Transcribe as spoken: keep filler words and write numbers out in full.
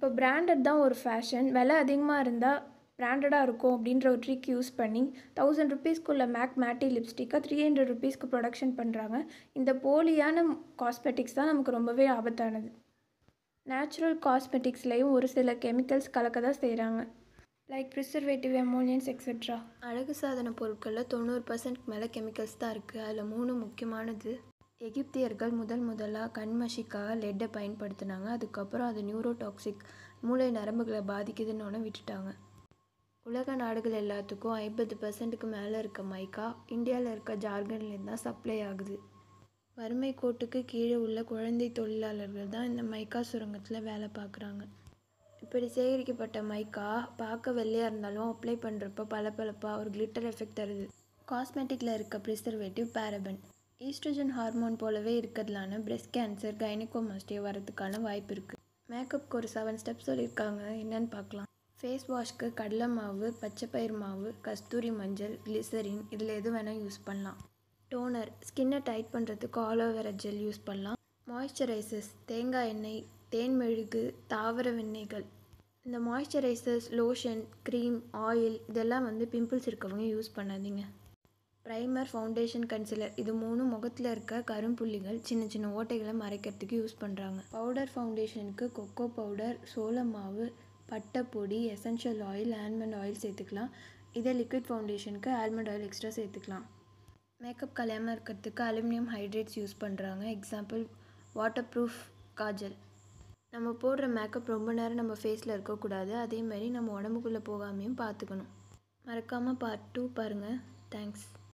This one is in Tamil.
இப்போ பிராண்டட் தான் ஒரு ஃபேஷன், விலை அதிகமாக இருந்தால் பிராண்டடாக இருக்கும் அப்படின்ற ஒரு ட்ரிக் யூஸ் பண்ணி தௌசண்ட் ருபீஸ்க்குள்ள மேக் மேட்டி லிப்ஸ்டிக்கை த்ரீ ஹண்ட்ரட் ருபீஸ்க்கு ப்ரொடக்ஷன் பண்ணுறாங்க. இந்த போலியான காஸ்மெட்டிக்ஸ் தான் நமக்கு ரொம்பவே ஆபத்தானது. நேச்சுரல் காஸ்மெட்டிக்ஸ்லேயும் ஒரு சில கெமிக்கல்ஸ் கலக்க தான் செய்கிறாங்க, லைக் ப்ரிசர்வேட்டிவ், அமோனியன்ஸ் எக்ஸெட்ரா. அழகு சாதன பொருட்களில் தொண்ணூறு பர்சன்ட்க்கு மேலே கெமிக்கல்ஸ் தான் இருக்குது. அதில் மூணு முக்கியமானது. எகிப்தியர்கள் முதல் முதலாக கண்மஷிக்காக லெட்டை பயன்படுத்தினாங்க. அதுக்கப்புறம் அது நியூரோடாக்சிக், மூளை நரம்புகளை பாதிக்குதுன்னு ஒன்று விட்டுட்டாங்க. உலக நாடுகள் எல்லாத்துக்கும் ஐம்பது பர்சன்ட்டுக்கு மேலே இருக்க மைக்கா இந்தியாவில் இருக்க ஜார்க்கண்ட்லேருந்து தான் சப்ளை ஆகுது. வறுமை கோட்டுக்கு கீழே உள்ள குழந்தை தொழிலாளர்கள் தான் இந்த மைக்கா சுரங்கத்தில் வேலை பார்க்குறாங்க. இப்படி சேகரிக்கப்பட்ட மைக்கா பார்க்க வெள்ளையாக இருந்தாலும் அப்ளை பண்ணுறப்ப பளபளப்பாக ஒரு கிளிட்டர் எஃபெக்ட் தருது. காஸ்மெட்டிக்கில் இருக்க ப்ரிசர்வேட்டிவ் பேரபன் ஈஸ்ட்ரஜன் ஹார்மோன் போலவே இருக்கிறதுலான பிரெஸ்ட் கேன்சர், கைனகோமாஸ்டியா வரதுக்கான வாய்ப்பு இருக்குது. மேக்கப்புக்கு ஒரு செவன் ஸ்டெப்ஸ் சொல்லியிருக்காங்க, என்னென்னு பார்க்கலாம். ஃபேஸ் வாஷ்க்கு கடலை மாவு, பச்சைப்பயிறு மாவு, கஸ்தூரி மஞ்சள், கிளிசரின் இதில் எது வேணால் யூஸ் பண்ணலாம். டோனர் ஸ்கின்னை டைட் பண்ணுறதுக்கு ஆலோவேரா ஜெல் யூஸ் பண்ணலாம். மாய்ஸ்சரைசர்ஸ் தேங்காய் எண்ணெய், தேன் மெழுகு, தாவர வெண்ணெய்கள். இந்த மாய்ஸ்சரைசர்ஸ், லோஷன், க்ரீம், ஆயில் இதெல்லாம் வந்து பிம்பிள்ஸ் இருக்கவங்க யூஸ் பண்ணாதீங்க. ப்ரைமர், ஃபவுண்டேஷன், கன்சிலர் இது மூணு முகத்தில் இருக்க கரும்புள்ளிகள், சின்ன சின்ன ஓட்டைகளை மறைக்கிறதுக்கு யூஸ் பண்ணுறாங்க. பவுடர் ஃபவுண்டேஷனுக்கு கொக்கோ பவுடர், சோள மாவு, பட்டை பொடி, எசென்ஷியல் ஆயில், ஆல்மண்ட் ஆயில் சேர்த்துக்கலாம். இதே லிக்விட் ஃபவுண்டேஷனுக்கு ஆல்மண்ட் ஆயில் எக்ஸ்ட்ரா சேர்த்துக்கலாம். மேக்கப் கலையாமல் இருக்கிறதுக்கு அலுமினியம் ஹைட்ரேட்ஸ் யூஸ் பண்ணுறாங்க. Example waterproof kajal. நம்ம போடுற மேக்கப் ரொம்ப நேரம் நம்ம ஃபேஸில் இருக்கக்கூடாது, அதேமாதிரி நம்ம உடம்புக்குள்ளே போகாமையும் பார்த்துக்கணும். மறக்காமல் பார்ட் டூ பாருங்கள். தேங்க்ஸ்.